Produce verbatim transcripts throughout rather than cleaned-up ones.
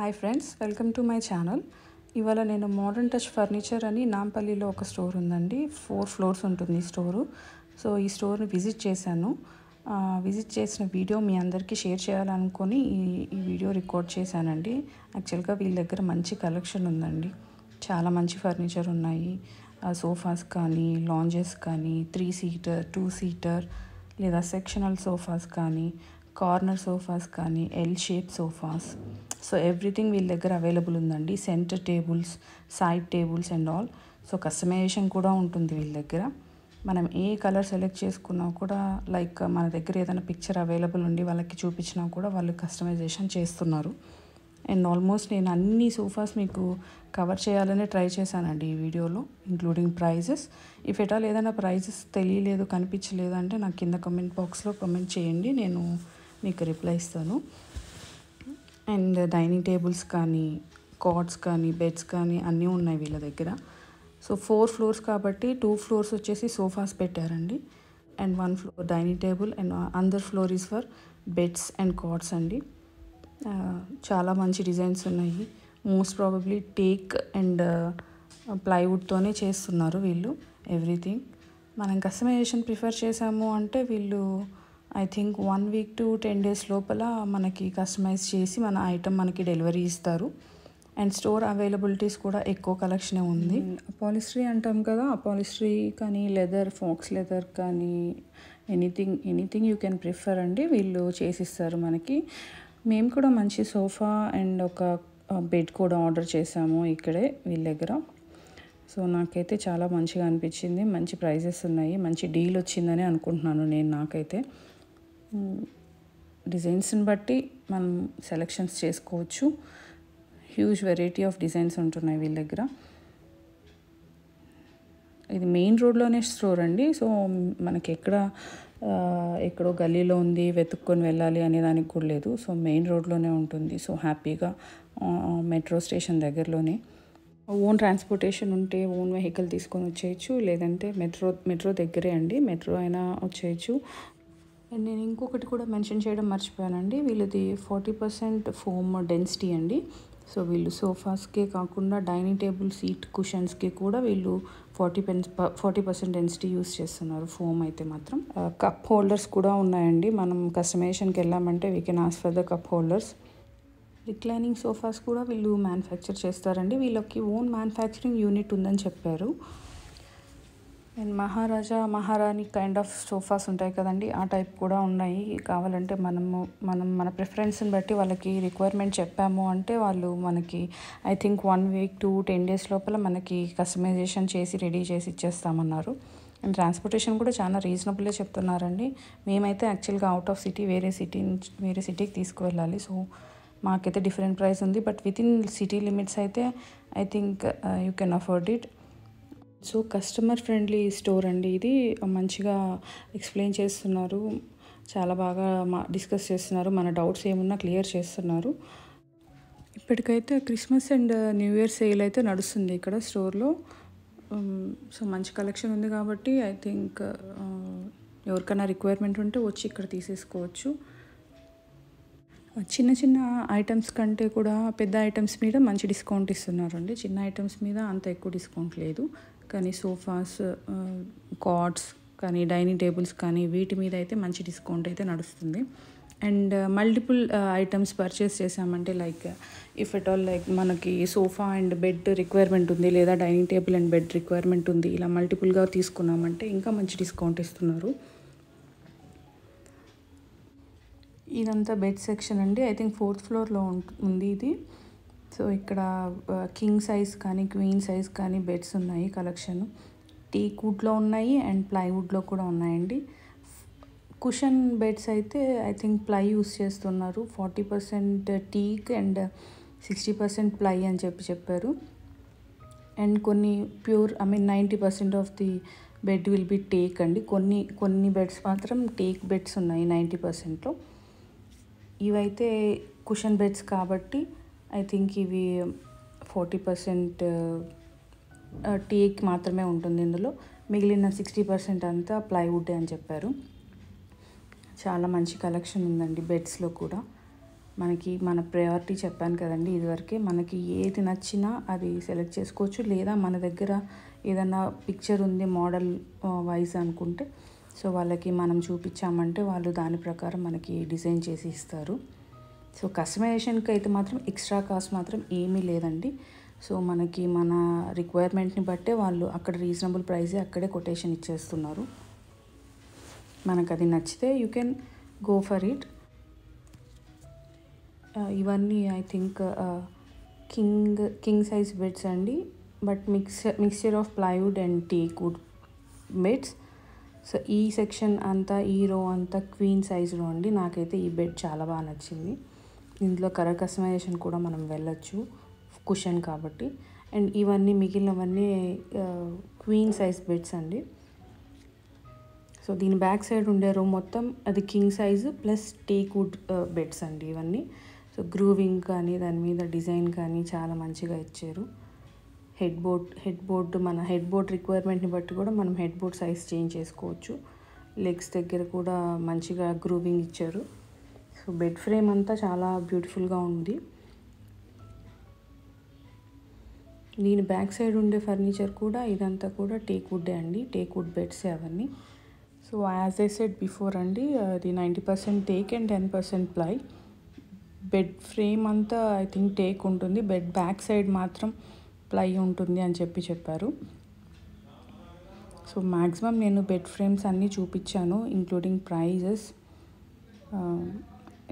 Hi friends, welcome to my channel. ఇవాళ నేను modern touch furniture అని నాంపల్లిలో ఒక స్టోర్ ఉందండి. ఫోర్ ఫ్లోర్స్ ఉంటుంది ఈ స్టోరు. సో ఈ స్టోర్ని విజిట్ చేశాను. విజిట్ చేసిన వీడియో మీ అందరికీ షేర్ చేయాలనుకొని ఈ ఈ వీడియో రికార్డ్ చేశానండి. యాక్చువల్గా వీళ్ళ దగ్గర మంచి కలెక్షన్ ఉందండి. చాలా మంచి ఫర్నిచర్ ఉన్నాయి. సోఫాస్ కానీ, లాంజెస్ కానీ, త్రీ సీటర్, టూ సీటర్ లేదా సెక్షనల్ సోఫాస్ కానీ, కార్నర్ సోఫాస్ కానీ, L shape sofas, so everything వీళ్ళ దగ్గర అవైలబుల్ ఉందండి. Centre tables, side tables and all. So customization కూడా ఉంటుంది వీళ్ళ దగ్గర. మనం ఏ కలర్ సెలెక్ట్ చేసుకున్నా కూడా, లైక్ మన దగ్గర ఏదైనా పిక్చర్ అవైలబుల్ ఉండి వాళ్ళకి చూపించినా కూడా వాళ్ళు కస్టమైజేషన్ చేస్తున్నారు. అండ్ ఆల్మోస్ట్ నేను అన్ని సోఫాస్ మీకు కవర్ చేయాలని ట్రై చేశానండి ఈ వీడియోలో, including prices. If at all ఏదైనా ప్రైజెస్ తెలియలేదు, కనిపించలేదు అంటే నాకు కింద కమెంట్ బాక్స్లో కమెంట్ చేయండి, నేను మీకు రిప్లై ఇస్తాను. అండ్ డైనింగ్ టేబుల్స్ కానీ, కార్ట్స్ కానీ, బెడ్స్ కానీ అన్నీ ఉన్నాయి వీళ్ళ దగ్గర. సో ఫోర్ ఫ్లోర్స్ కాబట్టి టూ ఫ్లోర్స్ వచ్చేసి సోఫాస్ పెట్టారండి, and one floor dining table, and అందర్ floor is for beds and cots అండి. చాలా మంచి డిజైన్స్ ఉన్నాయి. మోస్ట్ ప్రాబబ్లీ టేక్ అండ్ ప్లైవుడ్తోనే చేస్తున్నారు వీళ్ళు ఎవ్రీథింగ్. మనం కస్టమైజేషన్ ప్రిఫర్ చేసాము అంటే వీళ్ళు I think one week to ten days లోపల మనకి కస్టమైజ్ చేసి మన ఐటమ్ మనకి డెలివరీ ఇస్తారు. అండ్ స్టోర్ అవైలబిలిటీస్ కూడా ఎక్కువ కలెక్షనే ఉంది. అపాలిస్ట్రీ అంటాం కదా, అపాలిస్ట్రీ కానీ, లెదర్, ఫాక్స్ లెదర్ కానీ, anything anything you can prefer అండి, వీళ్ళు చేసిస్తారు మనకి. మేము కూడా మంచి సోఫా అండ్ ఒక బెడ్ కూడా ఆర్డర్ చేసాము ఇక్కడే వీళ్ళ దగ్గర. సో నాకైతే చాలా మంచిగా అనిపించింది. మంచి ప్రైజెస్ ఉన్నాయి, మంచి డీల్ వచ్చిందని అనుకుంటున్నాను నేను. నాకైతే డిజైన్స్ని బట్టి మనం సెలెక్షన్స్ చేసుకోవచ్చు. హ్యూజ్ వెరైటీ ఆఫ్ డిజైన్స్ ఉంటున్నాయి వీళ్ళ దగ్గర. ఇది మెయిన్ రోడ్లోనే స్టోర్ అండి. సో మనకి ఎక్కడ ఎక్కడో గల్లీలో ఉంది, వెతుక్కొని వెళ్ళాలి అనే దానికి కూడా లేదు. సో మెయిన్ రోడ్లోనే ఉంటుంది. సో హ్యాపీగా మెట్రో స్టేషన్ దగ్గరలోనే. ఓన్ ట్రాన్స్పోర్టేషన్ ఉంటే ఓన్ వెహికల్ తీసుకొని వచ్చేయచ్చు, లేదంటే మెట్రో మెట్రో దగ్గరే అండి, మెట్రో అయినా వచ్చేయచ్చు. అండ్ నేను ఇంకొకటి కూడా మెన్షన్ చేయడం మర్చిపోయానండి, వీళ్ళది ఫార్టీ పర్సెంట్ ఫోమ్ డెన్సిటీ అండి. సో వీళ్ళు సోఫాస్కే కాకుండా డైనింగ్ టేబుల్, సీట్ కుషన్స్కి కూడా వీళ్ళు forty pen forty percent density use చేస్తున్నారు. ఫోమ్ అయితే మాత్రం. కప్ హోల్డర్స్ కూడా ఉన్నాయండి. మనం కస్టమైజేషన్కి వెళ్ళామంటే we can ask for the cup holders. Reclining sofas కూడా వీళ్ళు మ్యానుఫ్యాక్చర్ చేస్తారండి. వీళ్ళకి ఓన్ మ్యానుఫ్యాక్చరింగ్ యూనిట్ ఉందని చెప్పారు. అండ్ మహారాజా మహారాణి కైండ్ ఆఫ్ సోఫాస్ ఉంటాయి కదండి, ఆ టైప్ కూడా ఉన్నాయి. కావాలంటే మనము మనం మన ప్రిఫరెన్స్ని బట్టి వాళ్ళకి రిక్వైర్మెంట్ చెప్పాము అంటే వాళ్ళు మనకి I think one week to ten days లోపల మనకి కస్టమైజేషన్ చేసి రెడీ చేసి ఇచ్చేస్తామన్నారు. అండ్ ట్రాన్స్పోర్టేషన్ కూడా చాలా రీజనబుల్గా చెప్తున్నారండి. మేమైతే యాక్చువల్గా అవుట్ ఆఫ్ సిటీ, వేరే సిటీ వేరే సిటీకి తీసుకువెళ్ళాలి. సో మాకైతే డిఫరెంట్ ప్రైస్ ఉంది, బట్ వితిన్ సిటీ లిమిట్స్ అయితే I think you can afford it. So customer friendly store అండి ఇది. మంచిగా ఎక్స్ప్లెయిన్ చేస్తున్నారు, చాలా బాగా మా డిస్కస్ చేస్తున్నారు, మన డౌట్స్ ఏమున్నా క్లియర్ చేస్తున్నారు. ఇప్పటికైతే Christmas and new year sale అయితే నడుస్తుంది ఇక్కడ స్టోర్లో. సో మంచి కలెక్షన్ ఉంది కాబట్టి ఐ థింక్ ఎవరికైనా రిక్వైర్మెంట్ ఉంటే వచ్చి ఇక్కడ తీసేసుకోవచ్చు. చిన్న చిన్న ఐటమ్స్ కంటే కూడా పెద్ద ఐటమ్స్ మీద మంచి డిస్కౌంట్ ఇస్తున్నారండి. చిన్న ఐటమ్స్ మీద అంత ఎక్కువ డిస్కౌంట్ లేదు, కానీ సోఫాస్, కార్ట్స్ కానీ, డైనింగ్ టేబుల్స్ కానీ వీటి మీద అయితే మంచి డిస్కౌంట్ అయితే నడుస్తుంది. అండ్ మల్టిపుల్ ఐటమ్స్ పర్చేస్ చేసామంటే, like if at all like మనకి సోఫా అండ్ బెడ్ రిక్వైర్మెంట్ ఉంది, లేదా dining table and bed requirement ఉంది, ఇలా మల్టిపుల్గా తీసుకున్నామంటే ఇంకా మంచి డిస్కౌంట్ ఇస్తున్నారు. ఇదంతా బెడ్ సెక్షన్ అండి. ఐ థింక్ ఫోర్త్ ఫ్లోర్లో ఉంది ఇది. సో ఇక్కడ కింగ్ సైజ్ కానీ, క్వీన్ సైజ్ కానీ బెడ్స్ ఉన్నాయి కలెక్షన్. టీక్ వుడ్లో ఉన్నాయి అండ్ ప్లైవుడ్లో కూడా ఉన్నాయండి. కుషన్ బెడ్స్ అయితే ఐ థింక్ ప్లై యూస్ చేస్తున్నారు. Forty percent teak and sixty percent ply అని చెప్పి చెప్పారు. అండ్ కొన్ని pure I mean ninety percent of the bed will be teak అండి. కొన్ని కొన్ని బెడ్స్ మాత్రం టేక్ బెడ్స్ ఉన్నాయి నైంటీ పర్సెంట్లో. ఇవైతే కుషన్ బెడ్స్ కాబట్టి ఐ థింక్ ఇవి ఫార్టీ పర్సెంట్ టేక్ మాత్రమే ఉంటుంది ఇందులో, మిగిలిన సిక్స్టీ పర్సెంట్ అంతా ప్లైవుడ్ అని చెప్పారు. చాలా మంచి కలెక్షన్ ఉందండి బెడ్స్లో కూడా. మనకి మన ప్రయారిటీ చెప్పాను కదండి, ఇదివరకే మనకి ఏది నచ్చినా అది సెలెక్ట్ చేసుకోవచ్చు. లేదా మన దగ్గర ఏదైనా పిక్చర్ ఉంది మోడల్ వైజ్ అనుకుంటే, సో వాళ్ళకి మనం చూపించామంటే వాళ్ళు దాని ప్రకారం మనకి డిజైన్ చేసి ఇస్తారు. సో కస్టమైజేషన్కి అయితే మాత్రం ఎక్స్ట్రా కాస్ట్ మాత్రం ఏమీ లేదండి. సో మనకి మన రిక్వైర్మెంట్ని బట్టే వాళ్ళు అక్కడ రీజనబుల్ ప్రైజే అక్కడే కొటేషన్ ఇచ్చేస్తున్నారు. మనకు అది నచ్చితే you can go for it. ఇవన్నీ I think king king size beds అండి, but mix mixture of plywood and teak wood beds. So ఈ సెక్షన్ అంతా, ఈ రో అంతా క్వీన్ సైజ్ రో అండి. నాకైతే ఈ బెడ్ చాలా బాగా నచ్చింది. ఇందులో కలర్ కస్టమైజేషన్ కూడా మనం వెళ్ళొచ్చు కుషన్ కాబట్టి. అండ్ ఇవన్నీ మిగిలినవన్నీ క్వీన్ సైజ్ బెడ్స్ అండి. సో దీని బ్యాక్ సైడ్ ఉండే రూమ్ మొత్తం అది king size plus teak wood beds అండి ఇవన్నీ. సో గ్రూవింగ్ కానీ దాని మీద డిజైన్ కానీ చాలా మంచిగా ఇచ్చారు. హెడ్ బోర్డ్ హెడ్ బోర్డ్ మన హెడ్ బోర్డ్ రిక్వైర్మెంట్ని బట్టి కూడా మనం హెడ్ బోర్డ్ సైజ్ చేంజ్ చేసుకోవచ్చు. లెగ్స్ దగ్గర కూడా మంచిగా గ్రూవింగ్ ఇచ్చారు. సో బెడ్ ఫ్రేమ్ అంతా చాలా బ్యూటిఫుల్గా ఉంది. దీని బ్యాక్ సైడ్ ఉండే ఫర్నిచర్ కూడా ఇదంతా కూడా టేక్ వుడ్డే అండి, టేక్ వుడ్ బెడ్స్ అవన్నీ. So as I said before అండి, అది ninety percent teak and ten percent ply. Bed frame అంతా ఐ థింక్ టేక్ ఉంటుంది, బెడ్ బ్యాక్ సైడ్ మాత్రం ప్లై ఉంటుంది అని చెప్పి చెప్పారు. సో మ్యాక్సిమం నేను బెడ్ ఫ్రేమ్స్ అన్నీ చూపించాను ఇంక్లూడింగ్ ప్రైజెస్.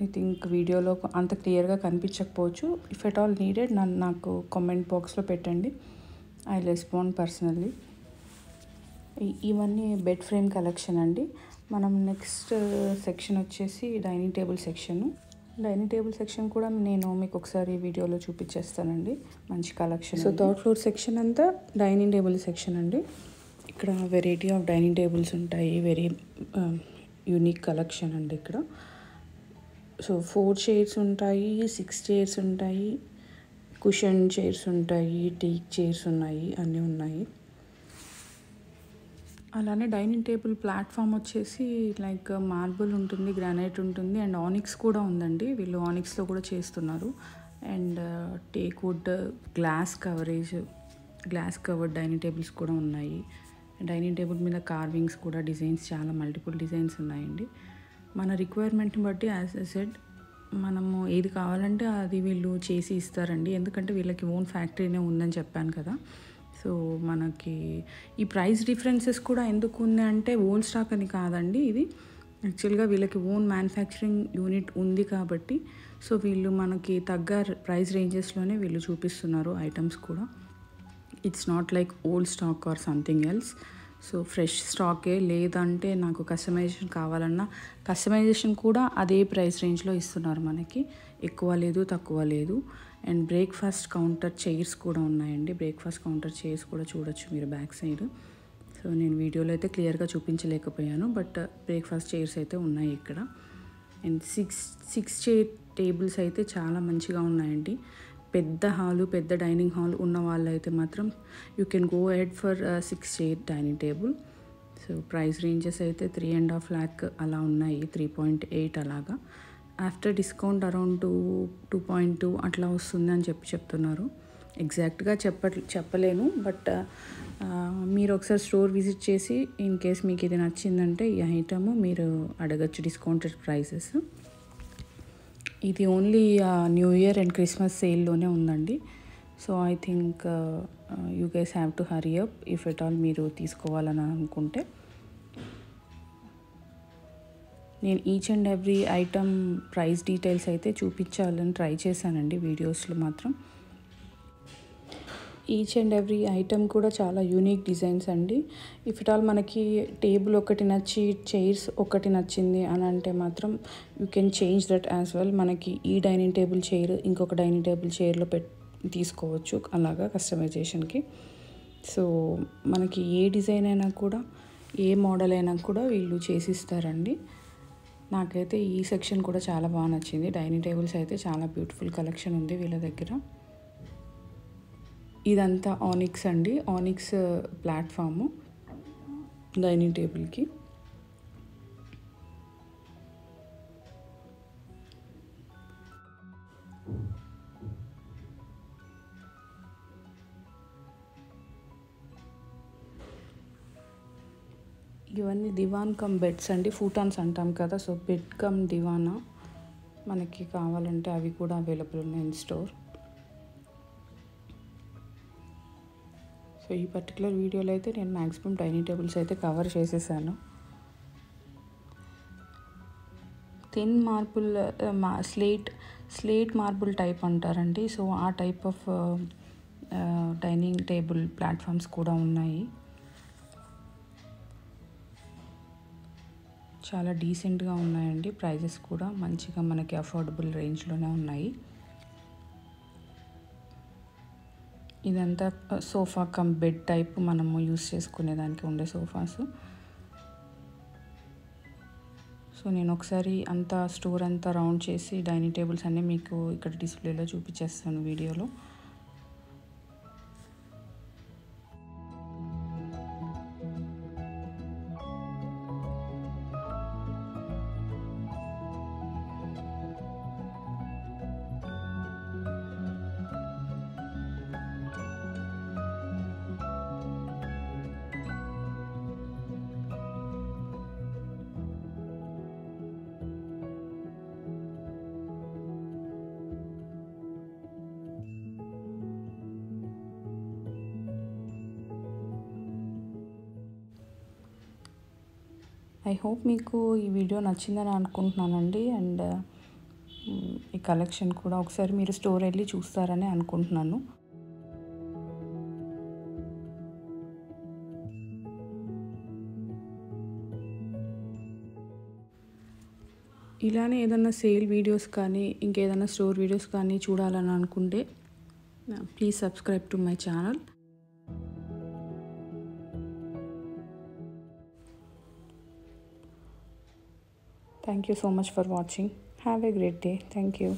ఐ థింక్ వీడియోలో అంత క్లియర్గా కనిపించకపోవచ్చు. ఇఫ్ ఎట్ ఆల్ నీడెడ్ నన్ను నాకు కామెంట్ బాక్స్లో పెట్టండి, ఐ రెస్పాండ్ పర్సనల్లీ. ఇవన్నీ బెడ్ ఫ్రేమ్ కలెక్షన్ అండి. మనం నెక్స్ట్ సెక్షన్ వచ్చేసి dining table section. Dining table section కూడా నేను మీకు ఒకసారి వీడియోలో చూపించేస్తానండి, మంచి collection. So third floor section అంతా డైనింగ్ టేబుల్ సెక్షన్ అండి. ఇక్కడ వెరైటీ ఆఫ్ డైనింగ్ టేబుల్స్ ఉంటాయి, వెరీ యూనిక్ కలెక్షన్ అండి ఇక్కడ. సో ఫోర్ చైర్స్ ఉంటాయి, సిక్స్ చైర్స్ ఉంటాయి, కుషన్ చైర్స్ ఉంటాయి, టేక్ చైర్స్ ఉన్నాయి, అన్నీ ఉన్నాయి. అలానే డైనింగ్ టేబుల్ ప్లాట్ఫామ్ వచ్చేసి లైక్ మార్బుల్ ఉంటుంది, గ్రానైట్ ఉంటుంది, అండ్ ఆనిక్స్ కూడా ఉందండి. వీళ్ళు ఆనిక్స్లో కూడా చేస్తున్నారు. And teak wood glass coverage, glass covered dining tables కూడా ఉన్నాయి. డైనింగ్ టేబుల్ మీద కార్వింగ్స్ కూడా, డిజైన్స్ చాలా మల్టిపుల్ డిజైన్స్ ఉన్నాయండి. మన రిక్వైర్మెంట్ని బట్టి యాజ్ ఐ సెడ్ మనము ఏది కావాలంటే అది వీళ్ళు చేసి ఇస్తారండి. ఎందుకంటే వీళ్ళకి ఓన్ ఫ్యాక్టరీనే ఉందని చెప్పాను కదా. సో మనకి ఈ ప్రైస్ డిఫరెన్సెస్ కూడా ఎందుకు ఉంది అంటే ఓల్డ్ స్టాక్ అని కాదండి, ఇది యాక్చువల్గా వీళ్ళకి ఓన్ మ్యానుఫ్యాక్చరింగ్ యూనిట్ ఉంది కాబట్టి. సో వీళ్ళు మనకి తగ్గ ప్రైస్ రేంజెస్లోనే వీళ్ళు చూపిస్తున్నారు ఐటమ్స్ కూడా. It's not like old stock or something else. So fresh స్టాకే, లేదంటే నాకు కస్టమైజేషన్ కావాలన్నా కస్టమైజేషన్ కూడా అదే ప్రైస్ రేంజ్లో ఇస్తున్నారు మనకి, ఎక్కువ లేదు తక్కువ లేదు. అండ్ బ్రేక్ఫాస్ట్ కౌంటర్ చైర్స్ కూడా ఉన్నాయండి. బ్రేక్ఫాస్ట్ కౌంటర్ చైర్స్ కూడా చూడొచ్చు మీరు బ్యాక్ సైడ్. సో నేను వీడియోలో అయితే క్లియర్గా చూపించలేకపోయాను, బట్ బ్రేక్ఫాస్ట్ చైర్స్ అయితే ఉన్నాయి ఇక్కడ. And six six chair tables అయితే చాలా మంచిగా ఉన్నాయండి. పెద్ద హాలు, పెద్ద డైనింగ్ హాల్ ఉన్న వాళ్ళైతే మాత్రం you can go head for six chair dining table. So price ranges అయితే త్రీ అండ్ హాఫ్ ల్యాక్ అలా ఉన్నాయి, త్రీ పాయింట్ ఎయిట్ అలాగా. After discount around two two point two అట్లా వస్తుంది అని చెప్పి చెప్తున్నారు. ఎగ్జాక్ట్గా చెప్ప చెప్పలేను బట్ మీరు ఒకసారి స్టోర్ విజిట్ చేసి ఇన్ కేస్ మీకు ఇది నచ్చిందంటే ఈ ఐటమ్ మీరు అడగచ్చు డిస్కౌంటెడ్ ప్రైసెస్. ఇది only new year and Christmas సేల్లోనే ఉందండి. So I think you guys have to hurry up if at all మీరు తీసుకోవాలని అనుకుంటే. నేను each and every item price details అయితే చూపించాలని ట్రై చేశానండి వీడియోస్లో మాత్రం. ఈచ్ అండ్ ఎవ్రీ ఐటమ్ కూడా చాలా యూనిక్ డిజైన్స్ అండి. ఇఫ్ ఇట్ ఆల్ మనకి టేబుల్ ఒకటి నచ్చి చైర్స్ ఒకటి నచ్చింది అని అంటే మాత్రం you can change that as well. మనకి ఈ డైనింగ్ టేబుల్ చైర్ ఇంకొక డైనింగ్ టేబుల్ చైర్లో పెట్ తీసుకోవచ్చు అలాగా కస్టమైజేషన్కి. సో మనకి ఏ డిజైన్ అయినా కూడా, ఏ మోడల్ అయినా కూడా వీళ్ళు చేసిస్తారండి. నాకైతే ఈ సెక్షన్ కూడా చాలా బాగా నచ్చింది. డైనింగ్ టేబుల్స్ అయితే చాలా బ్యూటిఫుల్ కలెక్షన్ ఉంది వీళ్ళ దగ్గర. ఇదంతా ఆనిక్స్ అండి, ఆనిక్స్ ప్లాట్ఫాము డైనింగ్ టేబుల్కి. ఇవన్నీ దివాన్ కమ్ బెడ్స్ అండి, ఫూటాన్స్ అంటాం కదా. సో బెడ్ కమ్ దివానా మనకి కావాలంటే అవి కూడా అవైలబుల్ ఉన్నాయి ఇన్ స్టోర్. సో ఈ పర్టికులర్ వీడియోలో అయితే నేను మ్యాక్సిమం డైనింగ్ టేబుల్స్ అయితే కవర్ చేసేసాను. థిన్ మార్బుల్ మా స్లేట్ స్లేట్ మార్బుల్ టైప్ అంటారండి. సో ఆ type of dining table platforms కూడా ఉన్నాయి. చాలా డీసెంట్గా ఉన్నాయండి, ప్రైజెస్ కూడా మంచిగా మనకి అఫోర్డబుల్ రేంజ్లోనే ఉన్నాయి. ఇదంతా సోఫా కమ్ బెడ్ టైప్ మనము యూస్ చేసుకునేదానికి ఉండే సోఫాస్. సో నేను ఒకసారి అంతా స్టోర్ అంతా రౌండ్ చేసి డైనింగ్ టేబుల్స్ అన్నీ మీకు ఇక్కడ డిస్ప్లేలో చూపించేస్తాను వీడియోలో. ఐ హోప్ మీకు ఈ వీడియో నచ్చిందని అనుకుంటున్నానండి. అండ్ ఈ కలెక్షన్ కూడా ఒకసారి మీరు స్టోర్ వెళ్ళి చూస్తారని అనుకుంటున్నాను. ఇలానే ఏదైనా సేల్ వీడియోస్ కానీ ఇంకేదైనా స్టోర్ వీడియోస్ కానీ చూడాలని అనుకుంటే please subscribe to my channel. Thank you so much for watching. Have a great day. Thank you.